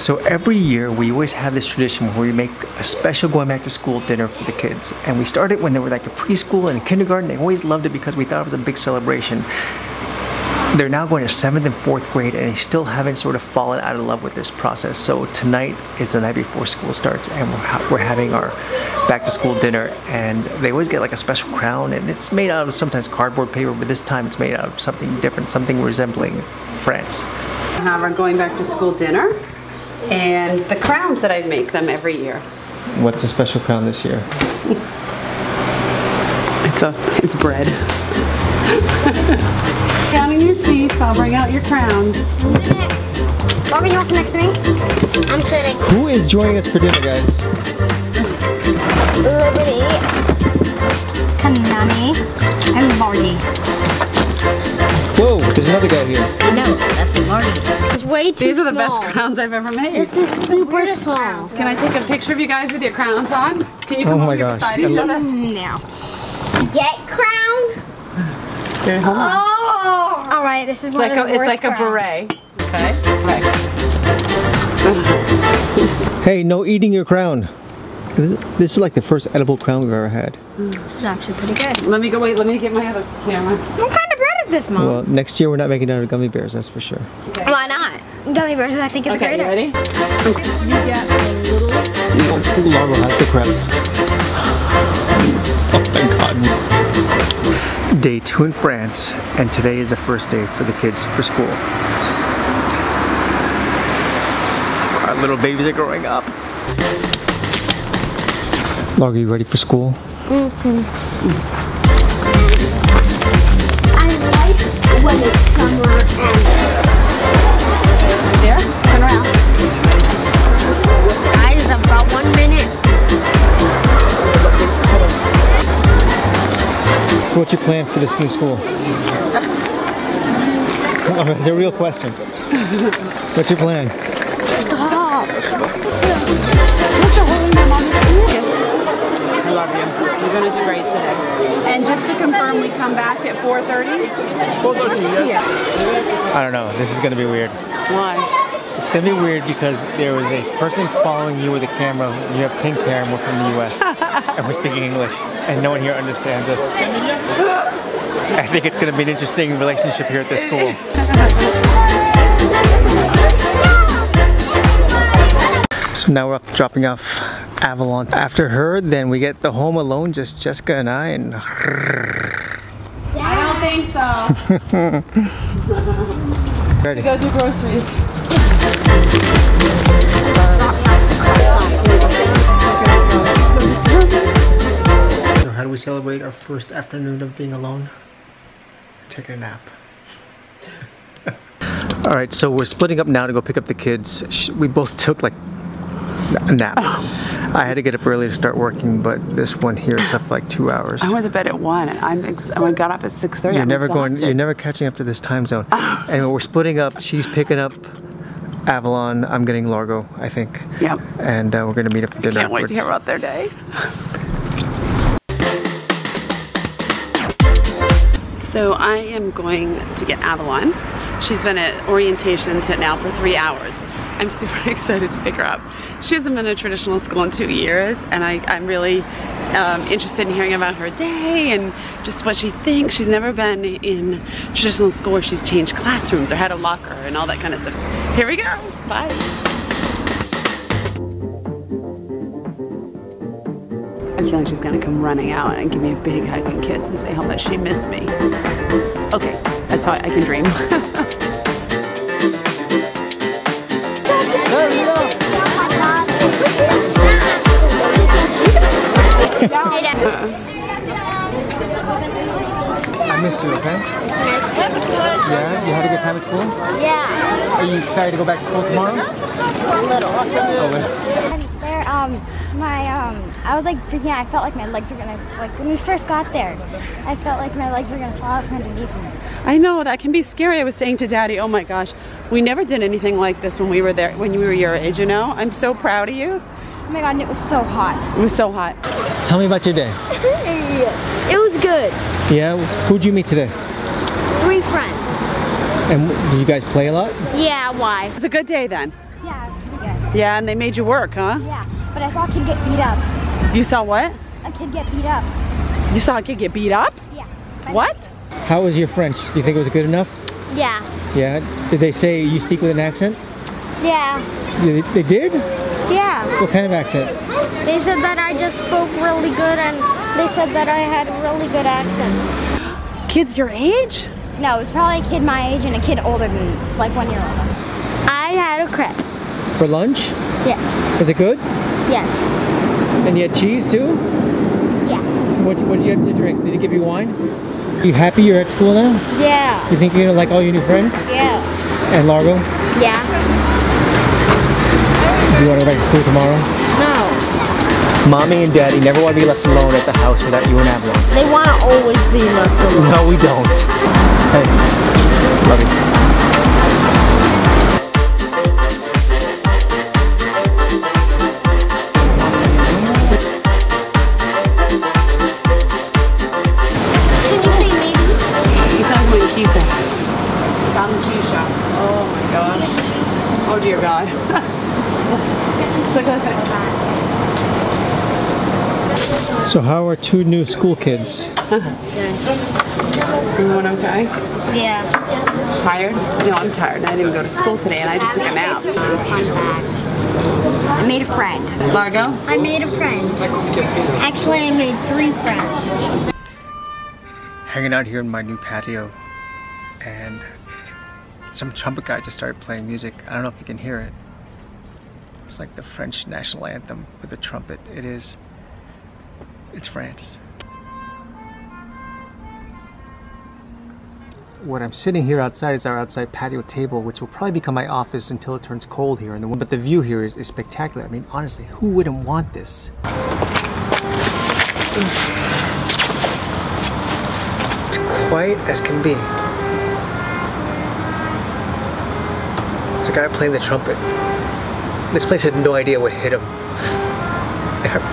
So every year we always have this tradition where we make a special going back to school dinner for the kids. And we started when they were like a preschool and a kindergarten. They always loved it because we thought it was a big celebration. They're now going to 7th and 4th grade and they still haven't sort of fallen out of love with this process. So tonight is the night before school starts and we're having our back to school dinner, and they always get like a special crown, and it's made out of sometimes cardboard paper, but this time it's made out of something different, something resembling France. I have our going back to school dinner and the crowns that I make them every year. What's the special crown this year? It's bread. Counting your seats, I'll bring out your crowns. Bobby, you want some next to me? I'm sitting. Who is joining us for dinner, guys? Liberty, Kanani, and Marty. Whoa, there's another guy here. I know, that's Marty. It's way too small. These are the best crowns I've ever made. This is super small. Can I take a picture of you guys with your crowns on? Can you come over here beside each other? No. Get crown? Okay, hold on. Oh! Alright, this is one of the worst. It's like a beret. Okay? Right. Hey, no eating your crown. This is like the first edible crown we've ever had. This is actually pretty good. Let me go, wait, let me get my other camera. What kind of bread is this, Mom? Well, next year we're not making out of gummy bears, that's for sure. Okay. Why not? Gummy bears, I think, is okay, greater. Okay, you ready? You Laurel has the crab. Oh my god. Day 2 in France, and today is the first day for the kids for school. Our little babies are growing up. Laura, are you ready for school? Mm-hmm. I like when it's summer and... There, turn around. Guys, I've got 1 minute. So what's your plan for this new school? It's a real question. What's your plan? Stop! What's your holding my mom? I love you. You're going to do great today. And just to confirm, we come back at 4:30? 4:30, yes. I don't know. This is going to be weird. Why? It's going to be weird because there was a person following you with a camera. You have pink hair and we're from the US. And we're speaking English. And no one here understands us. I think it's going to be an interesting relationship here at this school. So now we're up dropping off Avalon. After her, then we get the Home Alone, just Jessica and I. And I don't think so. Ready. To go do groceries. So how do we celebrate our first afternoon of being alone? Take a nap. Alright, so we're splitting up now to go pick up the kids. We both took like a nap. Oh. I had to get up early to start working, but this one here is up like 2 hours. I went to bed at 1 and I got up at 6:30. You're never catching up to this time zone. Oh. Anyway, we're splitting up. She's picking up Avalon. I'm getting Largo, I think. Yep. And we're going to meet up for dinner. Can't wait to hear about their day. So I am going to get Avalon. She's been at orientation now for 3 hours. I'm super excited to pick her up. She hasn't been in a traditional school in 2 years, and I'm really interested in hearing about her day and just what she thinks. She's never been in traditional school where she's changed classrooms or had a locker and all that kind of stuff. Here we go, bye. I feel like she's gonna come running out and give me a big hug and kiss and say how much she missed me. Okay, that's how I can dream. I missed you, okay? Yeah, you had a good time at school? Yeah. Are you excited to go back to school tomorrow? A little. Oh, there, I was like freaking out. I felt like my legs were gonna, like when we first got there, I felt like my legs were gonna fall out from underneath me. I know, that can be scary. I was saying to Daddy, oh my gosh, we never did anything like this when we were there, when you were your age, you know? I'm so proud of you. Oh my god, and it was so hot. It was so hot. Tell me about your day. It was good. Yeah? Who'd you meet today? 3 friends. And did you guys play a lot? Yeah, why? It was a good day then. Yeah, it was pretty good. Yeah, and they made you work, huh? Yeah, but I saw a kid get beat up. You saw what? A kid get beat up. You saw a kid get beat up? Yeah. What? How was your French? Do you think it was good enough? Yeah. Yeah? Did they say you speak with an accent? Yeah. They did? Yeah. What kind of accent? They said that I just spoke really good, and they said that I had a really good accent. Kids your age? No, it was probably a kid my age and a kid older than, like, 1 year older. I had a crepe. For lunch? Yes. Was it good? Yes. And you had cheese too? Yeah. What did you have to drink? Did it give you wine? Are you happy you're at school now? Yeah. You think you're gonna like all your new friends? Yeah. And Largo? Yeah. Do you want to go back to school tomorrow? No. Mommy and Daddy never want to be left alone at the house without you and Avalon. They want to always be left alone. No, we don't. Hey, love you. Oh dear God. So how are two new school kids? Everyone okay? Yeah. Tired? No, I'm tired. I didn't go to school today and I just took a nap. I made a friend. Largo? I made a friend. Actually, I made 3 friends. Hanging out here in my new patio, and some trumpet guy just started playing music. I don't know if you can hear it. It's like the French national anthem with a trumpet. It is. It's France. What I'm sitting here outside is our outside patio table, which will probably become my office until it turns cold here in the winter. But the view here is spectacular. I mean, honestly, who wouldn't want this? It's quiet as can be. The guy playing the trumpet. This place had no idea what hit him.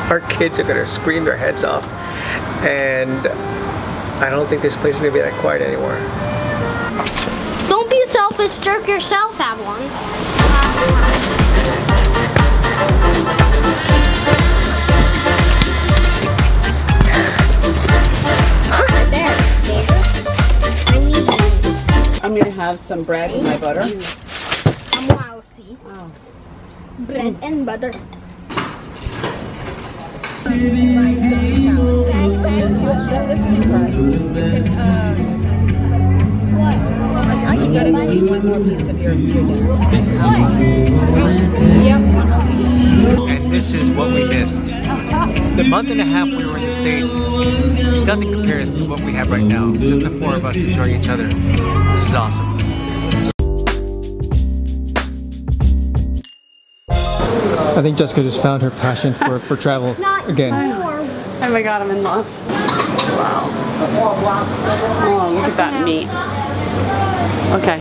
Our kids are gonna scream their heads off, and I don't think this place is gonna be that quiet anymore. Don't be selfish, jerk yourself, Avalon. I'm gonna have some bread and my butter. Oh. Bread and butter. I'll give you a bite. One more piece of your juice. Yep. And this is what we missed. The month and a half we were in the States, nothing compares to what we have right now. Just the 4 of us enjoying each other. This is awesome. I think Jessica just found her passion for travel again. Oh my God, I'm in love. Wow. Oh, look at that meat. Okay.